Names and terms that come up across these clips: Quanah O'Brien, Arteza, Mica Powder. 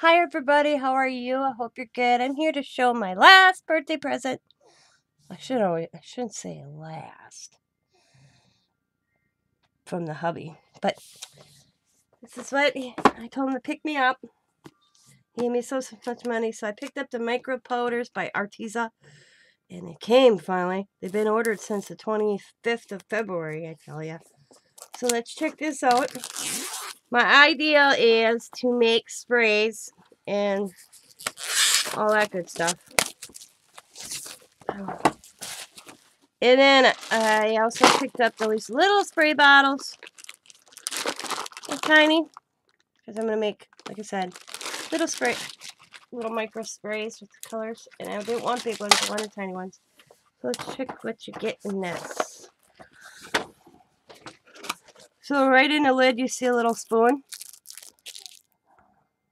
Hi everybody, how are you? I hope you're good. I'm here to show my last birthday present. I shouldn't say last. From the hubby. But this is what I told him to pick me up. He gave me so much money. So I picked up the micro powders by Arteza. And it came finally. They've been ordered since the 25th of February, I tell ya. So let's check this out. My idea is to make sprays and all that good stuff. And then I also picked up these little spray bottles. They're tiny. Because I'm going to make, like I said, little micro sprays with the colors. And I didn't want big ones, I wanted tiny ones. So let's check what you get in this. So right in the lid you see a little spoon.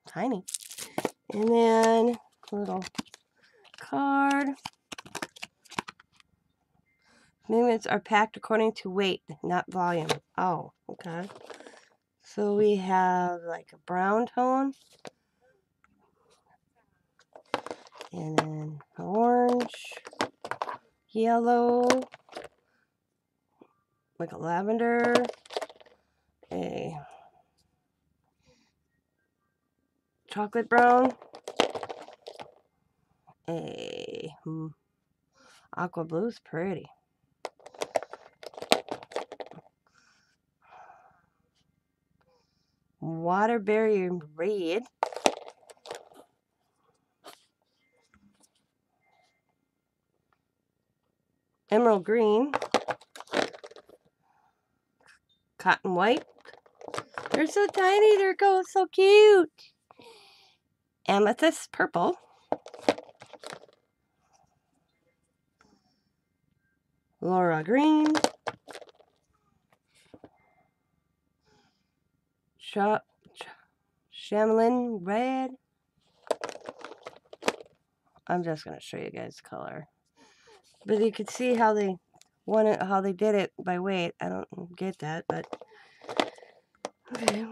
Tiny. And then a little card. Movements are packed according to weight, not volume. Oh, okay. So we have like a brown tone. And then orange. Yellow. Like a lavender. A chocolate brown, a aqua blue's pretty, waterberry red, emerald green, cotton white. They're so tiny, they're going so cute. Amethyst purple. Laura green. Chamlin red. I'm just going to show you guys color. But you can see how they wanted, how they did it by weight. I don't get that, but okay,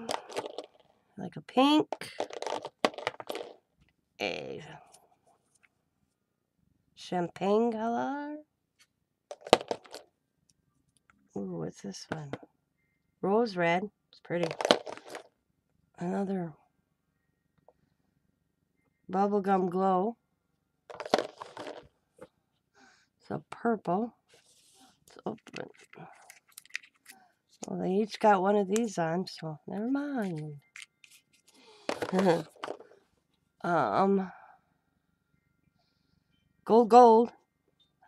like a pink, a champagne color. Ooh, what's this one? Rose red. It's pretty. Another bubblegum glow. It's a purple. Let's open it. Well, they each got one of these on, so never mind. Gold.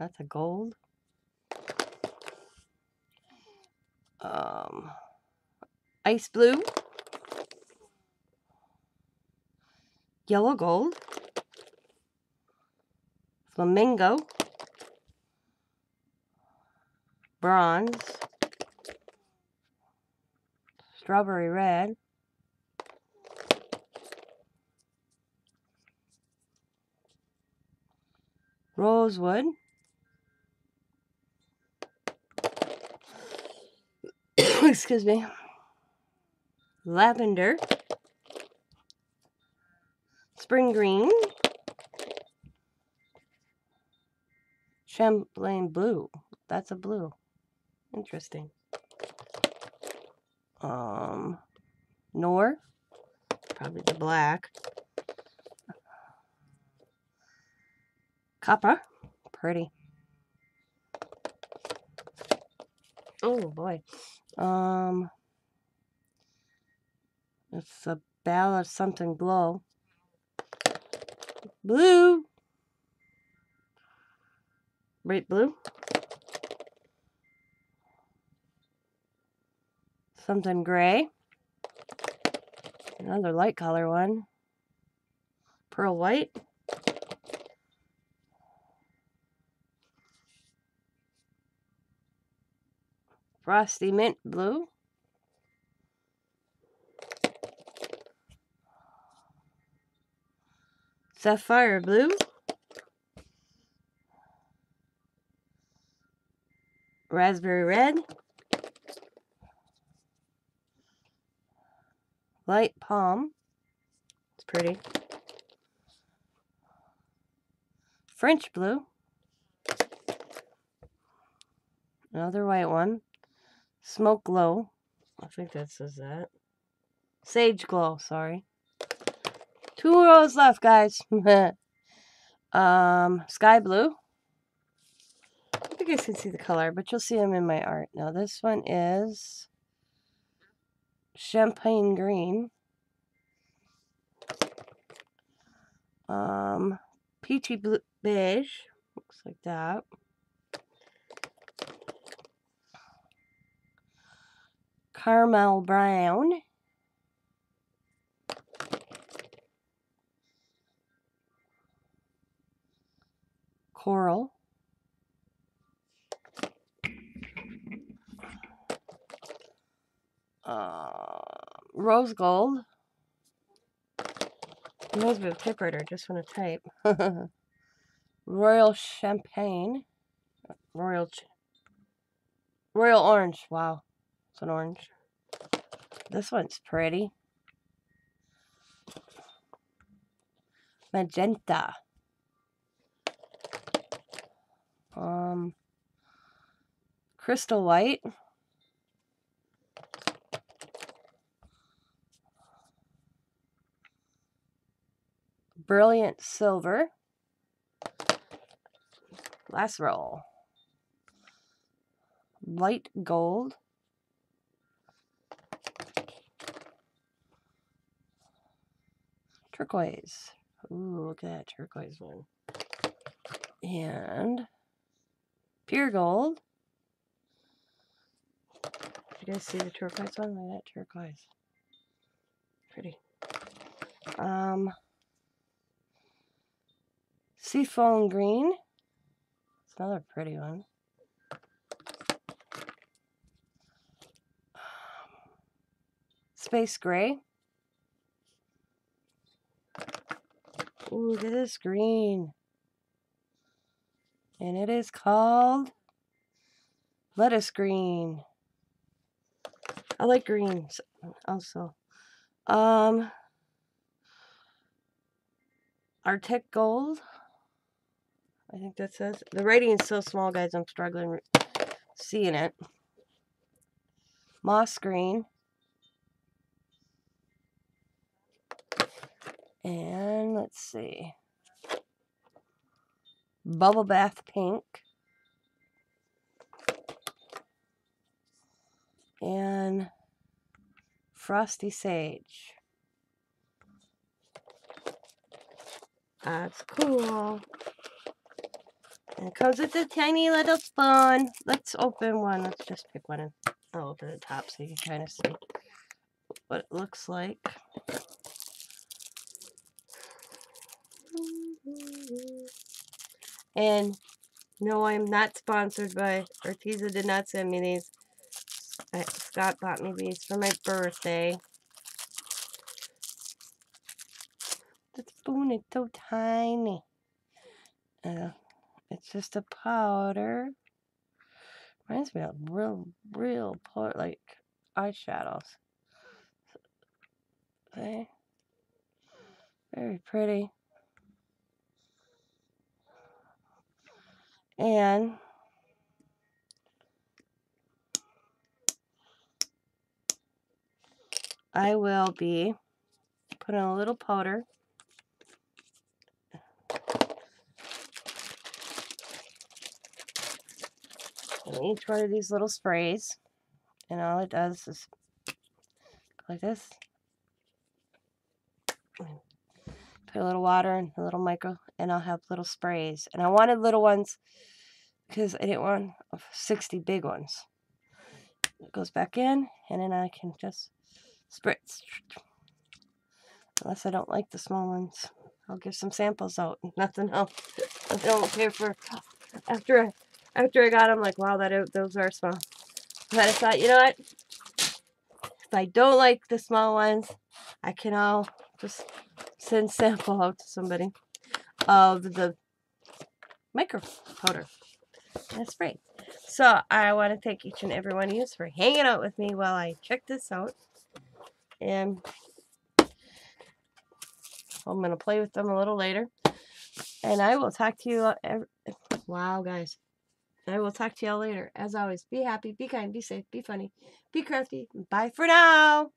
That's a gold. Ice blue. Yellow gold. Flamingo. Bronze. Strawberry red, rosewood, excuse me, lavender, spring green, Champlain blue. That's a blue. Interesting. Nor, probably the black, copper, pretty. Oh boy, it's a ballad something glow, blue, bright blue. Something gray. Another light color one. Pearl white. Frosty mint blue. Sapphire blue. Raspberry red. Light palm, It's pretty. French blue. Another white one. Smoke glow. I think that says that. Sage glow, sorry. 2 rows left, guys. Sky blue. I think you guys can see the color, but you'll see them in my art. Now this one is champagne green. Peachy blue, beige. Looks like that. Caramel brown. Coral. Rose gold. It reminds me of a typewriter. I just want to type. Royal champagne. Royal orange. Wow. It's an orange. This one's pretty. Magenta. Crystal white. Brilliant silver. Last roll. Light gold. Turquoise. Ooh, look at that turquoise one. And pure gold. Did you guys see the turquoise one? Look at that turquoise. Pretty. Seafoam green. It's another pretty one. Space gray. Ooh, look at this green. And it is called lettuce green. I like greens also. Arctic gold. I think that says. The writing is so small, guys, I'm struggling seeing it. Moss green. And let's see. Bubble bath pink. And frosty sage. That's cool. And it comes with a tiny little spoon. Let's open one. Let's just pick one and I'll open the top so you can kind of see what it looks like. And no, I'm not sponsored by Arteza. Did not send me these. Scott bought me these for my birthday. The spoon is so tiny. It's just a powder. Reminds me of real poor, like eyeshadows. Okay. Very pretty. And I will be putting a little powder in each one of these little sprays, and all it does is go like this. Put a little water and a little micro, and I'll have little sprays. And I wanted little ones because I didn't want 60 big ones. It goes back in, and then I can just spritz. Unless I don't like the small ones, I'll give some samples out. Nothing else. I don't care for after I got them. Like, wow, those are small. But I thought, you know what? If I don't like the small ones, I can all just send sample out to somebody of the micro powder and spray. So I want to thank each and every one of you for hanging out with me while I check this out. And I'm going to play with them a little later. And I will talk to you. Wow, guys. I will talk to y'all later. As always, be happy, be kind, be safe, be funny, be crafty. Bye for now.